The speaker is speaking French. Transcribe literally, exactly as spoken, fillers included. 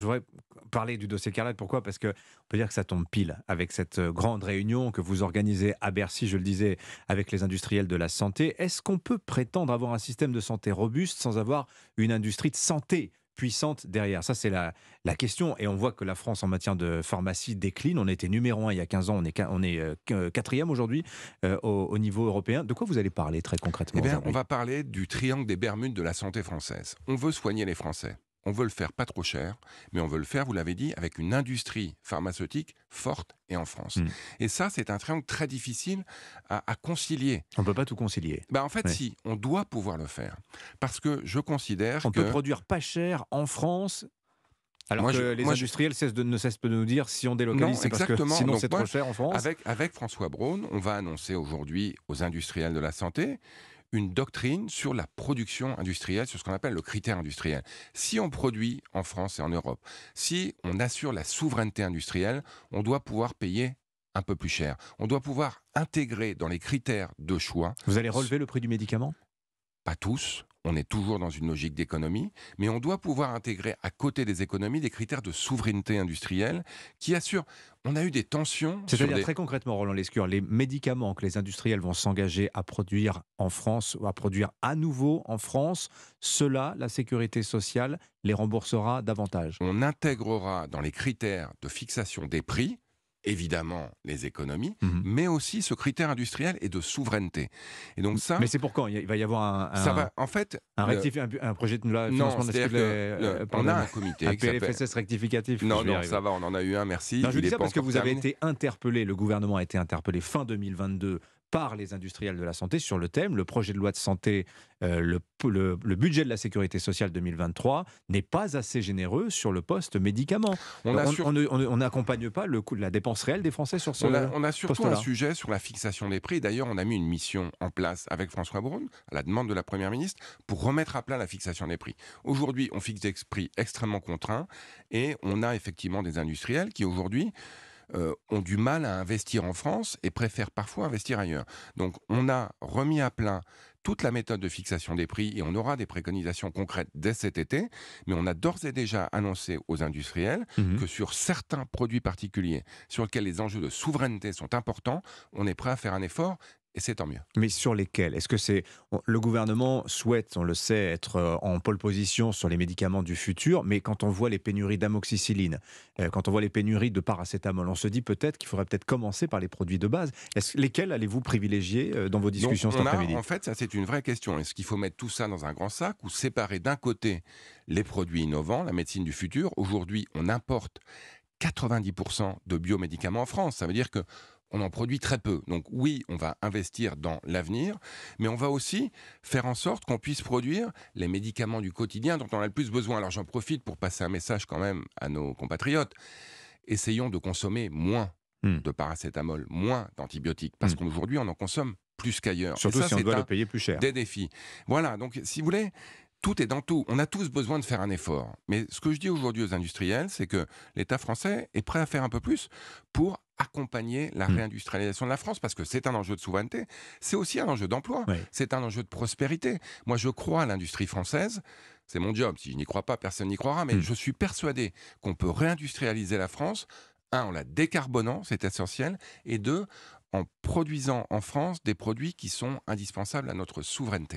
Je voudrais parler du dossier Carlag. Pourquoi ? Parce qu'on peut dire que ça tombe pile avec cette grande réunion que vous organisez à Bercy, je le disais, avec les industriels de la santé. Est-ce qu'on peut prétendre avoir un système de santé robuste sans avoir une industrie de santé puissante derrière ? Ça, c'est la, la question. Et on voit que la France, en matière de pharmacie, décline. On était numéro un il y a quinze ans. On est, on est euh, quatrième aujourd'hui euh, au, au niveau européen. De quoi vous allez parler très concrètement ? Eh bien, on va parler du triangle des Bermudes de la santé française. On veut soigner les Français. On veut le faire pas trop cher, mais on veut le faire, vous l'avez dit, avec une industrie pharmaceutique forte et en France. Mmh. Et ça, c'est un triangle très difficile à, à concilier. On ne peut pas tout concilier. Bah en fait, ouais. si, on doit pouvoir le faire. Parce que je considère on que... On peut produire pas cher en France, alors moi, que je, les moi, industriels je... cessent de, ne cessent de nous dire si on délocalise, c'est parce que sinon c'est trop cher en France. Avec, avec François Braun, on va annoncer aujourd'hui aux industriels de la santé une doctrine sur la production industrielle, sur ce qu'on appelle le critère industriel. Si on produit en France et en Europe, si on assure la souveraineté industrielle, on doit pouvoir payer un peu plus cher. On doit pouvoir intégrer dans les critères de choix... Vous allez relever le prix du médicament ? Pas tous. On est toujours dans une logique d'économie, mais on doit pouvoir intégrer à côté des économies des critères de souveraineté industrielle qui assurent... On a eu des tensions... C'est-à-dire des... très concrètement, Roland Lescure, les médicaments que les industriels vont s'engager à produire en France, ou à produire à nouveau en France, cela, la sécurité sociale les remboursera davantage. On intégrera dans les critères de fixation des prix, évidemment les économies, mmh. mais aussi ce critère industriel et de souveraineté. Et donc ça, mais c'est pour quand ? Il va y avoir un, un, ça va, en fait, un, rectifi, un, un projet de la financement de la euh, on a un comité. Un P L F S S rectificatif. Non, non, ça va, on en a eu un, merci. Non, je vous dis ça parce que vous terminé. avez été interpellé, le gouvernement a été interpellé fin deux mille vingt-deux par les industriels de la santé sur le thème. Le projet de loi de santé, euh, le, le, le budget de la sécurité sociale deux mille vingt-trois n'est pas assez généreux sur le poste médicaments. On n'accompagne sur... pas le coût de la dépense réelle des Français sur ce poste-là. On, on a surtout un sujet sur la fixation des prix. D'ailleurs, on a mis une mission en place avec François Braun, à la demande de la Première ministre, pour remettre à plat la fixation des prix. Aujourd'hui, on fixe des prix extrêmement contraints et on a effectivement des industriels qui aujourd'hui Euh, ont du mal à investir en France et préfèrent parfois investir ailleurs. Donc on a remis à plat toute la méthode de fixation des prix et on aura des préconisations concrètes dès cet été, mais on a d'ores et déjà annoncé aux industriels mmh. que sur certains produits particuliers sur lesquels les enjeux de souveraineté sont importants, on est prêt à faire un effort. Et c'est tant mieux. Mais sur lesquels ? Est-ce que c'est... Le gouvernement souhaite, on le sait, être en pole position sur les médicaments du futur, mais quand on voit les pénuries d'amoxicilline, quand on voit les pénuries de paracétamol, on se dit peut-être qu'il faudrait peut-être commencer par les produits de base. Lesquels allez-vous privilégier dans vos discussions cet après-midi ? En fait, ça c'est une vraie question. Est-ce qu'il faut mettre tout ça dans un grand sac ou séparer d'un côté les produits innovants, la médecine du futur ? Aujourd'hui, on importe quatre-vingt-dix pour cent de biomédicaments en France. Ça veut dire que on en produit très peu. Donc oui, on va investir dans l'avenir, mais on va aussi faire en sorte qu'on puisse produire les médicaments du quotidien dont on a le plus besoin. Alors j'en profite pour passer un message quand même à nos compatriotes. Essayons de consommer moins mmh. de paracétamol, moins d'antibiotiques, parce mmh. qu'aujourd'hui on en consomme plus qu'ailleurs. Surtout ça, si on doit le payer plus cher. Des défis. Voilà, donc si vous voulez... Tout est dans tout. On a tous besoin de faire un effort. Mais ce que je dis aujourd'hui aux industriels, c'est que l'État français est prêt à faire un peu plus pour accompagner la réindustrialisation de la France, parce que c'est un enjeu de souveraineté, c'est aussi un enjeu d'emploi, oui. c'est un enjeu de prospérité. Moi, je crois à l'industrie française, c'est mon job. Si je n'y crois pas, personne n'y croira, mais mm. je suis persuadé qu'on peut réindustrialiser la France, un, en la décarbonant, c'est essentiel, et deux, en produisant en France des produits qui sont indispensables à notre souveraineté.